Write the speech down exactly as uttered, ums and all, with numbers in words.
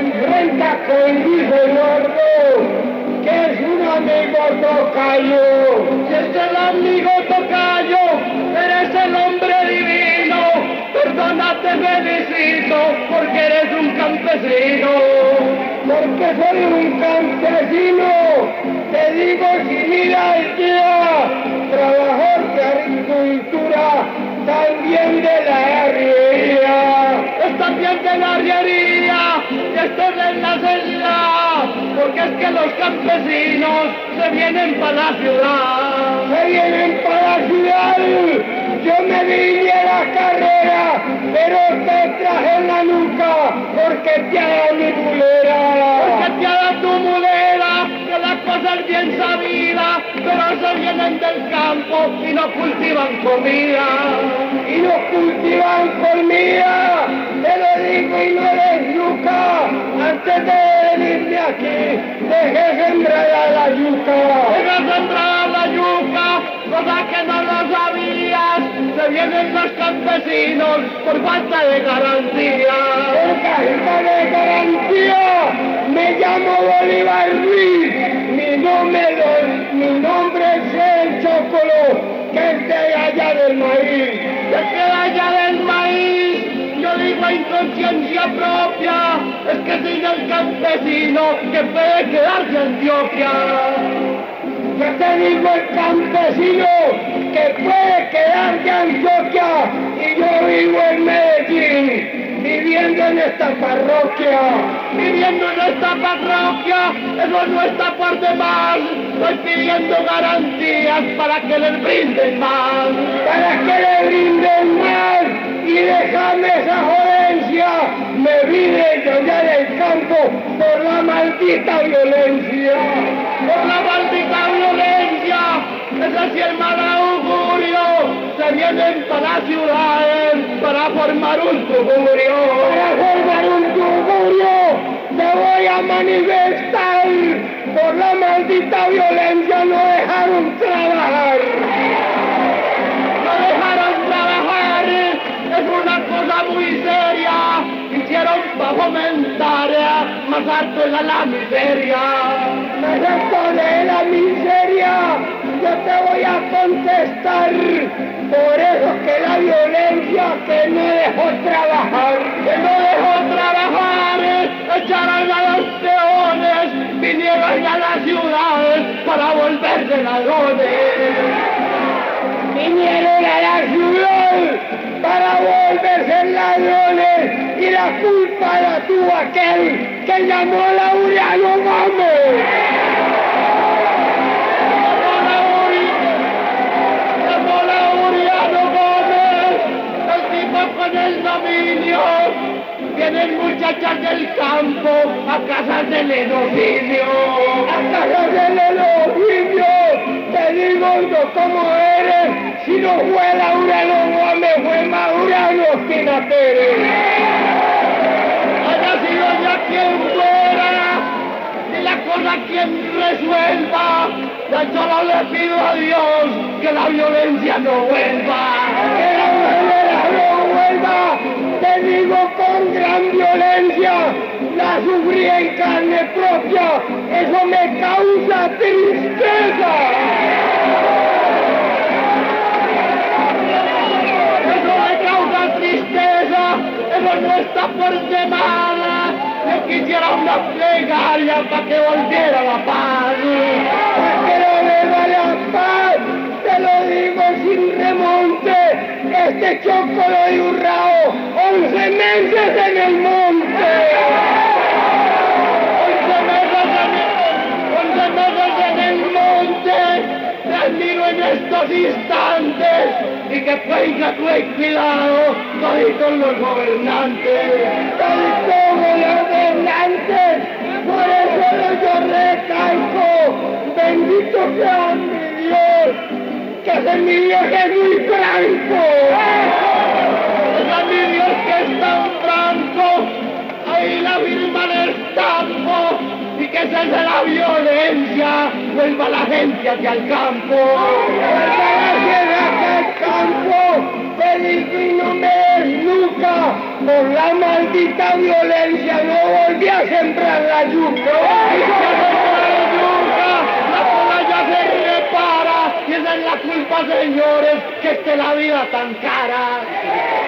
en cuenta que dijo el gordo que es un amigo tocayo. Si es el amigo tocayo, eres el hombre divino. Perdona, te felicito porque eres un campesino. Porque soy un campesino, te digo sin ira y tía, trabajador de agricultura, también de la herrería. Es también de la herrería, y esto es en la celda, porque es que los campesinos se vienen para la ciudad. Se vienen para la ciudad, yo me vine a la carrera, pero te traje en la nuca, porque te ha dado mi mulera. Porque te ha dado tu mulera, que las cosas bien sabidas, pero se vienen del campo y no cultivan comida. Y no cultivan comida, te lo digo y no eres yuca, antes de venirme aquí, dejé sembrada la yuca. Dejé sembrada la yuca, cosa que no lo sabías, se vienen los campesinos por falta de garantía. Por falta de garantía, me llamo Bolivar Ruiz, mi nombre, mi nombre es el Chocolo, que es de allá del maíz, que es de allá del maíz. Yo digo en conciencia propia, es que sin el campesino que puede quedarse Antioquia. Yo te digo el campesino que puede quedar de Antioquia y yo vivo en Medellín, viviendo en esta parroquia. Viviendo en esta parroquia, eso no está por demás, estoy pidiendo garantías para que le brinden más. Para que le brinden más y déjame esa jodencia, me vine a llorar el campo por la maldita violencia. Por la maldita violencia, ese sí es mal augurio, se vienen para las ciudades para formar un tugurio. Para formar un tugurio, te voy a manifestar, por la maldita violencia no dejaron trabajar. No dejaron trabajar, es una cosa muy seria, hicieron para fomentar más alto de la miseria. Me de la miseria, yo te voy a contestar, por eso que la violencia que no dejó trabajar, que no dejó trabajar, echaron a los peones, vinieron a las ciudades para volverse ladrones. Vinieron a la ciudad para volverse ladrones y la culpa la tuvo aquel que llamó Laureano Gómez. El dominio, vienen muchachas del campo a casas del enocinio, a casas del enocinio, te digo no como eres, si no fue Laureano Gómez, fue Maurano Pinateres. Haya sido ya quien fuera, y la cosa quien resuelva, yo solo le pido a Dios que la violencia no vuelva. Te digo con gran violencia, la sufrí en carne propia, eso me causa tristeza. Eso me causa tristeza, eso no está por semana, yo quisiera una plegaria para que volviera la paz. Para que no vuelva la paz, te lo digo sin remonte, este Chocolo de Urrao, once meses en el monte. Once meses en el monte, te admiro en estos instantes y que tenga tu cuidado, todos los gobernantes, todos los gobernantes, por eso yo recalco, bendito sea mi Dios, que es mi Dios que es muy franco. Es mi Dios que es tan franco, ahí la firma del campo, y que se de la violencia vuelva la gente hacia el campo. Vuelva la gente hacia el campo, peligro y no me desnuca, por la maldita violencia no volverá. volví a sembrar la yuca. ¡Ay, se sembra la yuca! La playa se repara. Y esa es la culpa, señores, que esté la vida tan cara.